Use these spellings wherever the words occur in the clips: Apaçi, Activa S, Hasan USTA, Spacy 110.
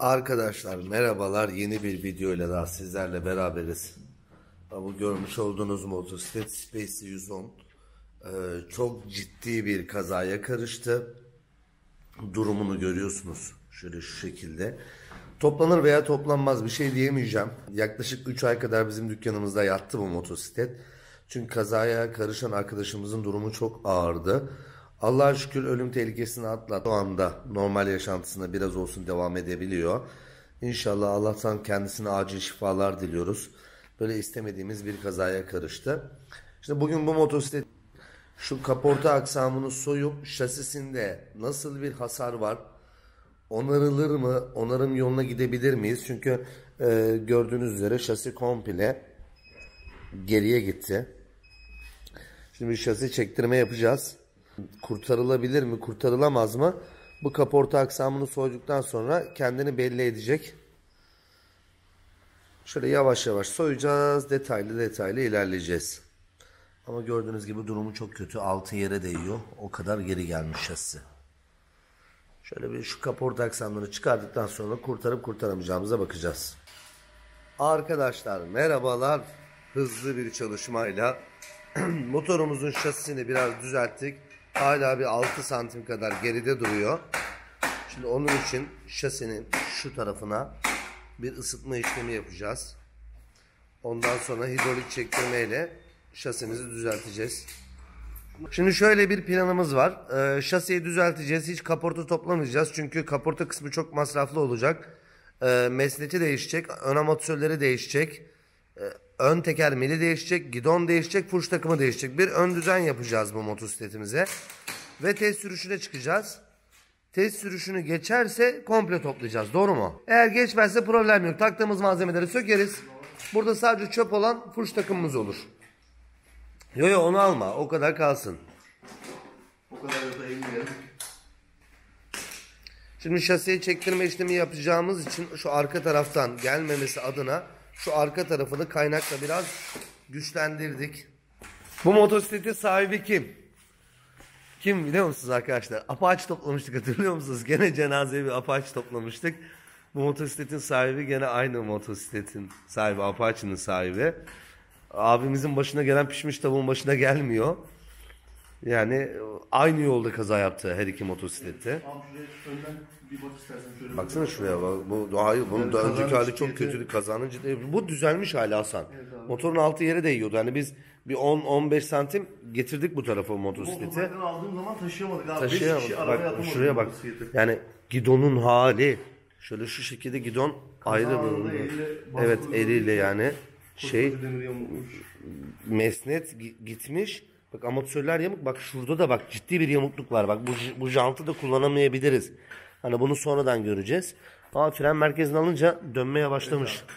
Arkadaşlar merhabalar, yeni bir video ile daha sizlerle beraberiz. Bu görmüş olduğunuz motosiklet Spacy 110 çok ciddi bir kazaya karıştı. Durumunu görüyorsunuz şöyle, şu şekilde. Toplanır veya toplanmaz bir şey diyemeyeceğim. Yaklaşık 3 ay kadar bizim dükkanımızda yattı bu motosiklet. Çünkü kazaya karışan arkadaşımızın durumu çok ağırdı. Allah'a şükür ölüm tehlikesini atlattı. Şu anda normal yaşantısına biraz olsun devam edebiliyor. İnşallah Allah'tan kendisine acil şifalar diliyoruz. Böyle istemediğimiz bir kazaya karıştı. Şimdi bugün bu motosiklet şu kaporta aksamını soyup şasisinde nasıl bir hasar var? Onarılır mı? Onarım yoluna gidebilir miyiz? Çünkü gördüğünüz üzere şasi komple geriye gitti. Şimdi bir şasi çektirme yapacağız. Kurtarılabilir mi, kurtarılamaz mı? Bu kaporta aksamını soyduktan sonra kendini belli edecek. Şöyle yavaş yavaş soyacağız. Detaylı detaylı ilerleyeceğiz. Ama gördüğünüz gibi durumu çok kötü. Altı yere değiyor. O kadar geri gelmiş şasi. Şöyle bir şu kaporta aksamlarını çıkardıktan sonra kurtarıp kurtaramayacağımıza bakacağız. Arkadaşlar merhabalar. Hızlı bir çalışmayla motorumuzun şasisini biraz düzelttik. Hala bir 6 santim kadar geride duruyor. Şimdi onun için şasinin şu tarafına bir ısıtma işlemi yapacağız. Ondan sonra hidrolik çektirmeyle şasimizi düzelteceğiz. Şimdi şöyle bir planımız var. Şasiyi düzelteceğiz. Hiç kaporta toplamayacağız. Çünkü kaporta kısmı çok masraflı olacak. Mesneti değişecek. Ön amortisörleri değişecek. Ön teker mili değişecek, gidon değişecek, furş takımı değişecek. Bir ön düzen yapacağız bu motosikletimize. Ve test sürüşüne çıkacağız. Test sürüşünü geçerse komple toplayacağız. Doğru mu? Eğer geçmezse problem yok. Taktığımız malzemeleri sökeriz. Burada sadece çöp olan furş takımımız olur. Yo onu alma. O kadar kalsın. O kadar da eğilirim. Şimdi şasiye çektirme işlemi yapacağımız için şu arka taraftan gelmemesi adına şu arka tarafını kaynakla biraz güçlendirdik. Bu motosikletin sahibi kim? Kim biliyor musunuz arkadaşlar? Apaçi toplamıştık, hatırlıyor musunuz? Gene cenazeye bir Apaçi toplamıştık. Bu motosikletin sahibi gene aynı motosikletin sahibi, Apaçi'nin sahibi. Abimizin başına gelen pişmiş tavuğun başına gelmiyor. Yani aynı yolda kaza yaptı her iki motosiklette. Baksana şuraya bak. Bunun da önceki hali çok kötüydü. Kazanın ciddi. Bu düzelmiş hali Hasan. Evet, motorun altı yere değiyordu. Hani biz bir 10-15 santim getirdik bu tarafa motosikleti. Motordan aldığım zaman taşıyamadık abi. Bak şuraya bak. Yani gidonun hali. Şöyle şu şekilde gidon ayrı. Evet, eliyle yani. Şey, mesnet gitmiş. Bak amortisörler yamuk. Bak şurada da bak ciddi bir yamukluk var. Bak bu jantı da kullanamayabiliriz. Hani bunu sonradan göreceğiz. Ama fren merkezini alınca dönmeye başlamış. Evet,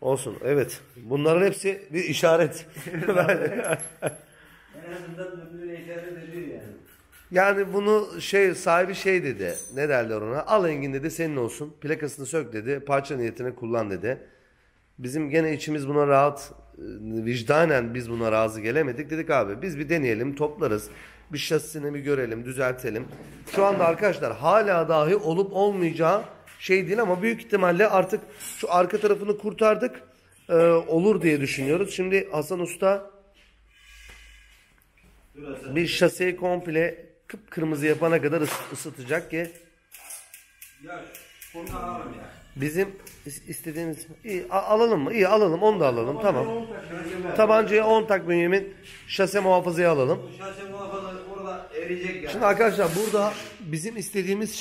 olsun. Evet. Bunların hepsi bir işaret. En azından döndüğüne işaret ediyor yani. Yani bunu sahibi dedi. Ne derler ona? Al Engin dedi, senin olsun. Plakasını sök dedi. Parça niyetine kullan dedi. Bizim gene içimiz buna rahat, vicdanen biz buna razı gelemedik. Dedik abi biz bir deneyelim, toplarız. Bir şasisini bir görelim, düzeltelim. Şu anda arkadaşlar hala dahi olup olmayacağı değil ama büyük ihtimalle artık şu arka tarafını kurtardık. Olur diye düşünüyoruz. Şimdi Hasan Usta bir şasiyi komple kıpkırmızı yapana kadar ısıtacak ki bizim istediğimiz. İyi, alalım mı? İyi alalım, onu da alalım. Tamam. Tabancaya 10 tak Bünyamin. Şase muhafazayı alalım. Şase muhafaza orada eriyecek yani. Şimdi arkadaşlar burada bizim istediğimiz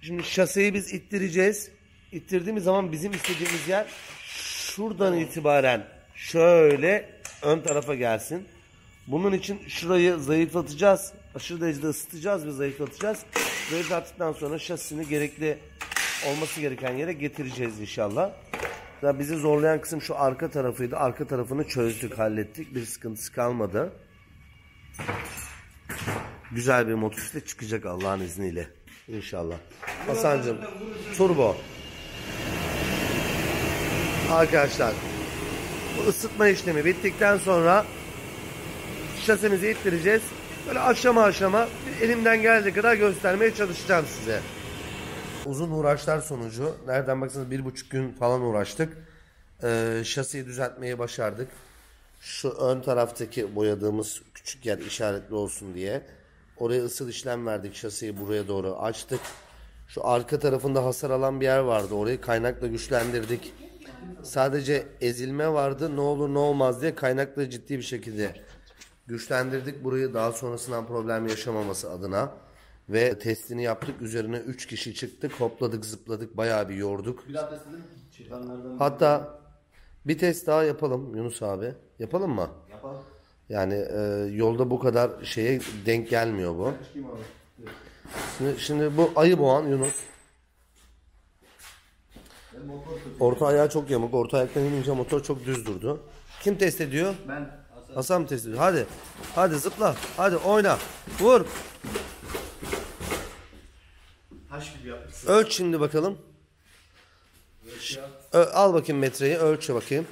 şimdi şaseyi biz ittireceğiz. İttirdiğimiz zaman bizim istediğimiz yer şuradan itibaren şöyle ön tarafa gelsin. Bunun için şurayı zayıflatacağız. Aşırı derecede ısıtacağız ve zayıflatacağız. Zayıflattıktan sonra şasisini gerekli olması gereken yere getireceğiz inşallah. Ya bizi zorlayan kısım şu arka tarafıydı. Arka tarafını çözdük, hallettik. Bir sıkıntısı kalmadı. Güzel bir motosiklet çıkacak Allah'ın izniyle. İnşallah. Hasan'cığım turbo. Arkadaşlar bu ısıtma işlemi bittikten sonra şasemizi ittireceğiz. Böyle aşama aşama elimden geldiği kadar göstermeye çalışacağım size. Uzun uğraşlar sonucu, nereden baksanız 1,5 gün falan uğraştık. Şasiyi düzeltmeyi başardık. Şu ön taraftaki boyadığımız küçük yer işaretli olsun diye. Oraya ısıl işlem verdik, şasiyi buraya doğru açtık. Şu arka tarafında hasar alan bir yer vardı, orayı kaynakla güçlendirdik. Sadece ezilme vardı, ne olur ne olmaz diye kaynakla ciddi bir şekilde güçlendirdik burayı, daha sonrasından problem yaşamaması adına. Ve testini yaptık, üzerine 3 kişi çıktık, hopladık, zıpladık, bayağı bir yorduk. Bir hatta bir test daha yapalım Yunus abi. Yapalım mı? Yapalım. Yani yolda bu kadar şeye denk gelmiyor bu. Şimdi bu ayı boğan Yunus. Orta ayağı çok yamuk. Orta ayaktan inince motor çok düz durdu. Kim test ediyor? Ben. Hasan mı test ediyor? Hadi. Hadi zıpla. Hadi oyna. Vur. Ölç şimdi bakalım. Al bakayım metreyi. Ölçe bakayım.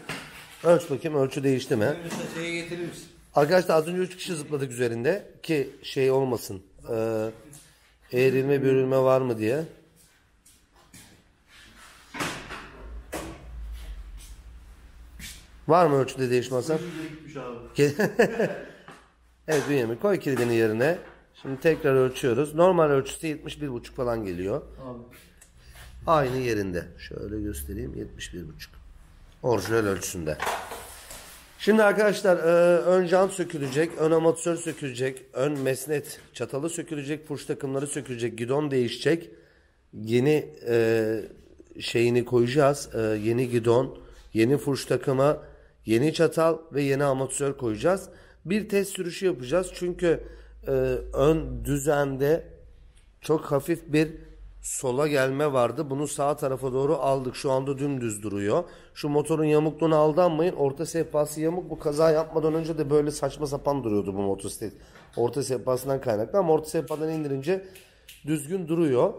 Ölç bakayım. Ölçü değişti mi? Arkadaşlar az önce 3 kişi zıpladık üzerinde. Ki şey olmasın. Eğrilme, bürülme var mı diye. Var mı ölçüde değişmezsen? Evet Bünyamin, koy kilidini yerine. Şimdi tekrar ölçüyoruz. Normal ölçüsü 71,5 falan geliyor. Abi. Aynı yerinde. Şöyle göstereyim. 71,5. Orijinal ölçüsünde. Şimdi arkadaşlar ön jant sökülecek, ön amortisör sökülecek, ön mesnet çatalı sökülecek, furş takımları sökülecek, gidon değişecek. Yeni şeyini koyacağız. Yeni gidon, yeni furş takımı, yeni çatal ve yeni amortisör koyacağız. Bir test sürüşü yapacağız. Çünkü ön düzende çok hafif bir sola gelme vardı. Bunu sağ tarafa doğru aldık. Şu anda dümdüz duruyor. Şu motorun yamukluğuna aldanmayın. Orta sehpası yamuk. Bu kaza yapmadan önce de böyle saçma sapan duruyordu bu motosiklet. Orta sehpasından kaynaklı ama orta sehpadan indirince düzgün duruyor.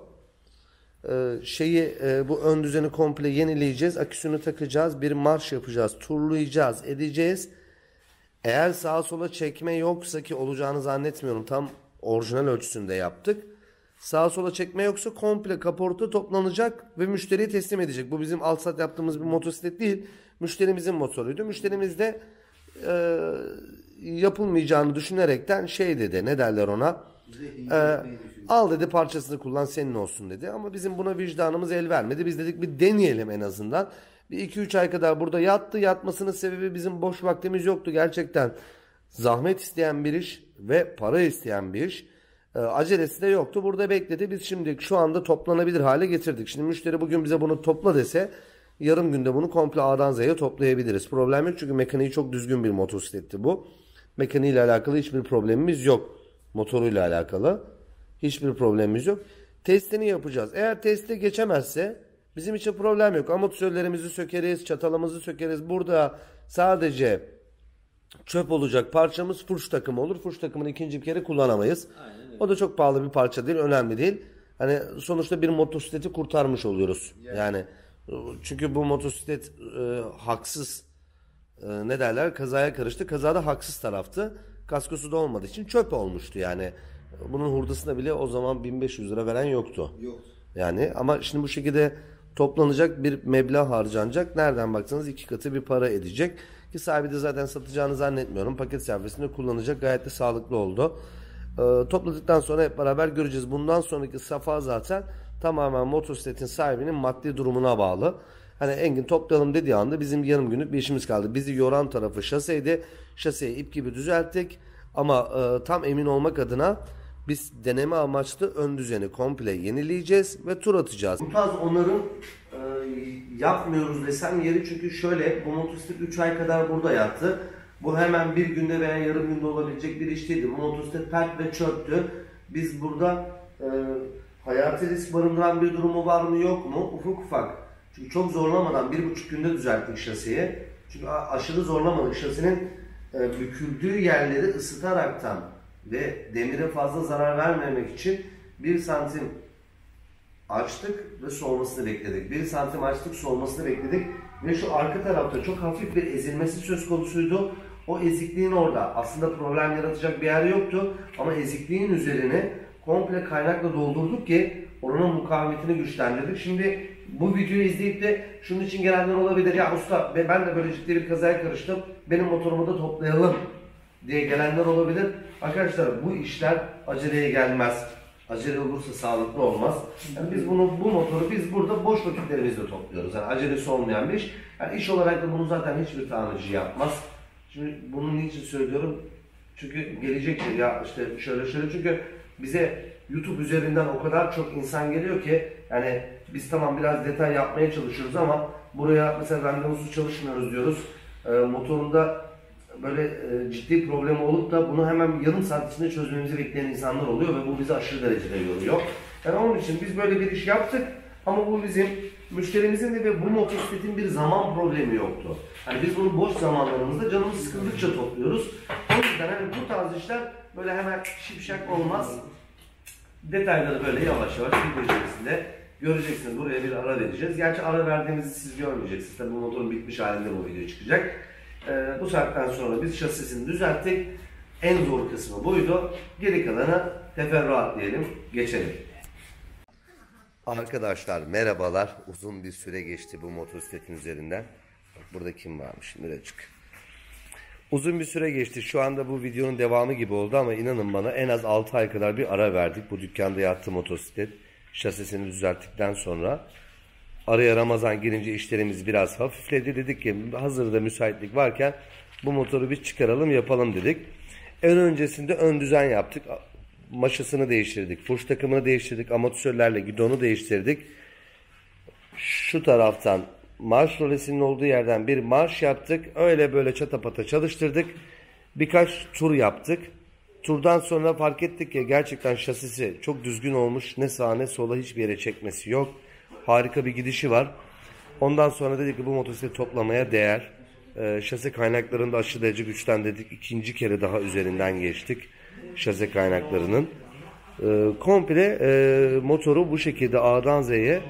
Bu ön düzeni komple yenileyeceğiz. Aküsünü takacağız. Bir marş yapacağız. Turlayacağız. Edeceğiz. Eğer sağa sola çekme yoksa, ki olacağını zannetmiyorum. Tam orijinal ölçüsünde yaptık. Sağa sola çekme yoksa komple kaporta toplanacak ve müşteriye teslim edecek. Bu bizim alt sat yaptığımız bir motosiklet değil. Müşterimizin motoruydu. Müşterimiz de yapılmayacağını düşünerekten şey dedi. Ne derler ona? Al dedi, parçasını kullan, senin olsun dedi. Ama bizim buna vicdanımız el vermedi. Biz dedik bir deneyelim en azından. Bir 2-3 ay kadar burada yattı. Yatmasının sebebi bizim boş vaktimiz yoktu. Gerçekten zahmet isteyen bir iş ve para isteyen bir iş. Acelesi de yoktu. Burada bekledi. Biz şimdi şu anda toplanabilir hale getirdik. Şimdi müşteri bugün bize bunu topla dese yarım günde bunu komple A'dan Z'ye toplayabiliriz. Problem yok çünkü mekaniği çok düzgün bir motosikletti bu. Mekaniğiyle alakalı hiçbir problemimiz yok. Motoruyla alakalı hiçbir problemimiz yok. Testini yapacağız. Eğer testi geçemezse bizim için problem yok. Amortisörlerimizi sökeriz, çatalımızı sökeriz. Burada sadece çöp olacak parçamız furş takımı olur. Furş takımını ikinci bir kere kullanamayız. Aynen. O da çok pahalı bir parça değil, önemli değil. Hani sonuçta bir motosikleti kurtarmış oluyoruz. Yani çünkü bu motosiklet haksız ne derler, kazaya karıştı. Kazada haksız taraftı. Kaskosu da olmadığı için çöp olmuştu yani. Bunun hurdasına bile o zaman 1500 lira veren yoktu. Yok. Yani ama şimdi bu şekilde toplanacak bir meblağ harcanacak. Nereden baksanız 2 katı bir para edecek. Ki sahibi de zaten satacağını zannetmiyorum. Paket servisinde kullanacak. Gayet de sağlıklı oldu. Topladıktan sonra hep beraber göreceğiz. Bundan sonraki safa zaten tamamen motosikletin sahibinin maddi durumuna bağlı. Hani Engin toplayalım dediği anda bizim yarım günlük bir işimiz kaldı. Bizi yoran tarafı şaseydi. Şaseyi ip gibi düzelttik. Ama tam emin olmak adına biz deneme amaçlı ön düzeni komple yenileyeceğiz ve tur atacağız. Bu tarz onların yapmıyoruz desem yeri, çünkü şöyle, bu motosiklet 3 ay kadar burada yattı. Bu hemen bir günde veya yarım günde olabilecek bir iş değildi. Bu motosiklet pert ve çöktü. Biz burada hayati risk barındıran bir durumu var mı yok mu? Ufak ufak. Çünkü çok zorlamadan 1,5 günde düzelttik şasiyi. Çünkü aşırı zorlamadık. Şasinin büküldüğü yerleri ısıtaraktan ve demire fazla zarar vermemek için 1 santim açtık ve soğumasını bekledik. 1 santim açtık, soğumasını bekledik. Ve şu arka tarafta çok hafif bir ezilmesi söz konusuydu. O ezikliğin orada aslında problem yaratacak bir yer yoktu. Ama ezikliğin üzerine komple kaynakla doldurduk ki onun mukavemetini güçlendirdik. Şimdi bu videoyu izleyip de şunun için gelenler olabilir. Ya usta ben de böyle ciddi bir kazaya karıştım, benim motorumu da toplayalım diye gelenler olabilir. Arkadaşlar bu işler aceleye gelmez. Acele olursa sağlıklı olmaz. Yani biz bu motoru burada boş vakitlerimizle topluyoruz. Yani acelesi olmayan bir iş. Yani iş olarak da bunu zaten hiçbir tamirci yapmaz. Şimdi bunu niçin söylüyorum? Çünkü gelecektir ya işte şöyle çünkü bize YouTube üzerinden o kadar çok insan geliyor ki yani biz tamam biraz detay yapmaya çalışıyoruz ama buraya mesela randevusuz çalışmıyoruz diyoruz. Motorunda böyle ciddi problemi olup da bunu hemen yarım saat içinde çözmemizi bekleyen insanlar oluyor ve bu bizi aşırı derecede yoruyor. Yani onun için biz böyle bir iş yaptık ama bu bizim müşterimizin de ve bu motosikletin bir zaman problemi yoktu. Yani biz bunu boş zamanlarımızda canımız sıkıldıkça topluyoruz. O yüzden hani bu tarz işler böyle hemen şipşak olmaz. Detayları böyle yavaş yavaş video içerisinde göreceksiniz. Buraya bir ara vereceğiz. Gerçi ara verdiğimizi siz görmeyeceksiniz. Tabii bu motorun bitmiş halinde bu video çıkacak. Bu saatten sonra biz şasisini düzelttik. En zor kısmı buydu. Geri kalanı teferruat diyelim. Geçelim. Arkadaşlar merhabalar. Uzun bir süre geçti bu motosikletin üzerinden. Burada kim varmış? Nereye çık? Uzun bir süre geçti. Şu anda bu videonun devamı gibi oldu ama inanın bana en az 6 ay kadar bir ara verdik. Bu dükkanda yattı motosiklet. Şasisini düzelttikten sonra araya Ramazan girince işlerimiz biraz hafifledi. Dedik ki hazırda müsaitlik varken bu motoru bir çıkaralım yapalım dedik. En öncesinde ön düzen yaptık. Maşasını değiştirdik. Furş takımını değiştirdik. Amortisörlerle gidonu değiştirdik. Şu taraftan marş rolesinin olduğu yerden bir marş yaptık. Öyle böyle çatapata çalıştırdık. Birkaç tur yaptık. Turdan sonra fark ettik ki gerçekten şasisi çok düzgün olmuş. Ne sağa ne sola hiçbir yere çekmesi yok. Harika bir gidişi var. Ondan sonra dedik ki bu motosiklet toplamaya değer. Şase kaynaklarını da aşırı derece güçlendirdik. İkinci kere daha üzerinden geçtik. Şase kaynaklarının. Komple motoru bu şekilde A'dan Z'ye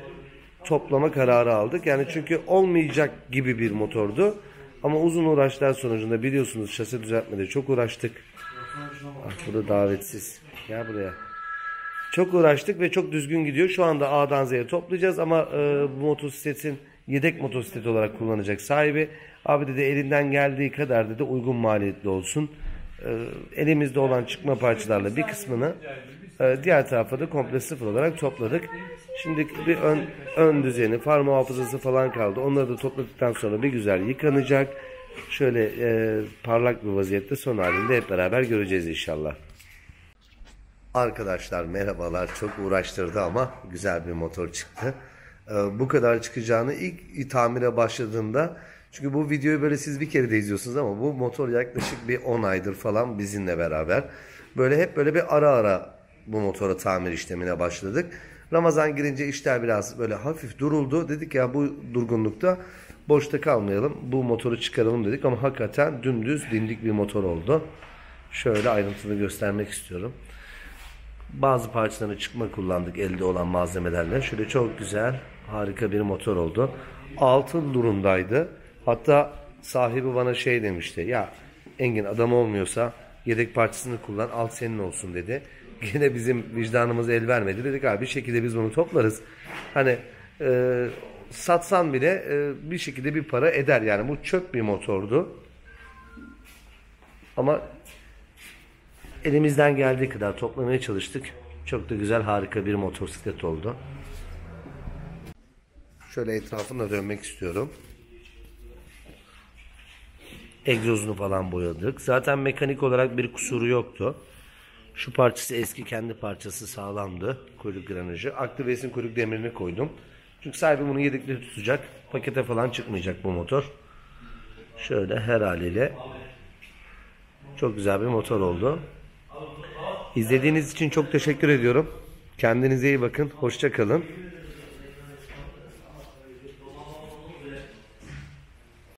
toplama kararı aldık. Yani çünkü olmayacak gibi bir motordu. Ama uzun uğraşlar sonucunda biliyorsunuz şase düzeltmede çok uğraştık. Ah, burada davetsiz. Gel buraya. Çok uğraştık ve çok düzgün gidiyor. Şu anda A'dan Z'ye toplayacağız ama bu motosikletin yedek motosiklet olarak kullanacak sahibi. Abi dedi elinden geldiği kadar dedi uygun maliyetli olsun. Elimizde olan çıkma parçalarla bir kısmını diğer tarafa da komple sıfır olarak topladık. Şimdi bir ön düzeni, far muhafızası falan kaldı. Onları da topladıktan sonra bir güzel yıkanacak. Şöyle parlak bir vaziyette son halinde hep beraber göreceğiz inşallah. Arkadaşlar merhabalar, çok uğraştırdı ama güzel bir motor çıktı. Bu kadar çıkacağını ilk tamire başladığımda, çünkü bu videoyu böyle siz bir kere de izliyorsunuz ama bu motor yaklaşık bir 10 aydır falan bizimle beraber. Böyle hep böyle bir ara ara bu motora tamir işlemine başladık. Ramazan girince işler biraz böyle hafif duruldu. Dedik ya bu durgunlukta boşta kalmayalım, bu motoru çıkaralım dedik ama hakikaten dümdüz dimdik bir motor oldu. Şöyle ayrıntılı göstermek istiyorum. Bazı parçalarını çıkma kullandık elde olan malzemelerle. Şöyle çok güzel, harika bir motor oldu. Altın durumdaydı. Hatta sahibi bana şey demişti. Ya Engin adam olmuyorsa yedek parçasını kullan, alt senin olsun dedi. Yine bizim vicdanımız el vermedi. Dedik abi bir şekilde biz bunu toplarız. Hani satsan bile bir şekilde bir para eder. Yani bu çöp bir motordu. Ama elimizden geldiği kadar toplamaya çalıştık. Çok da güzel, harika bir motosiklet oldu. Şöyle etrafına dönmek istiyorum. Egzozunu falan boyadık. Zaten mekanik olarak bir kusuru yoktu. Şu parçası eski, kendi parçası sağlamdı. Kuyruk granajı. Aktivesin kuyruk demirini koydum. Çünkü sahibi bunu yedikleri tutacak. Pakete falan çıkmayacak bu motor. Şöyle her haliyle çok güzel bir motor oldu. İzlediğiniz için çok teşekkür ediyorum. Kendinize iyi bakın. Hoşça kalın.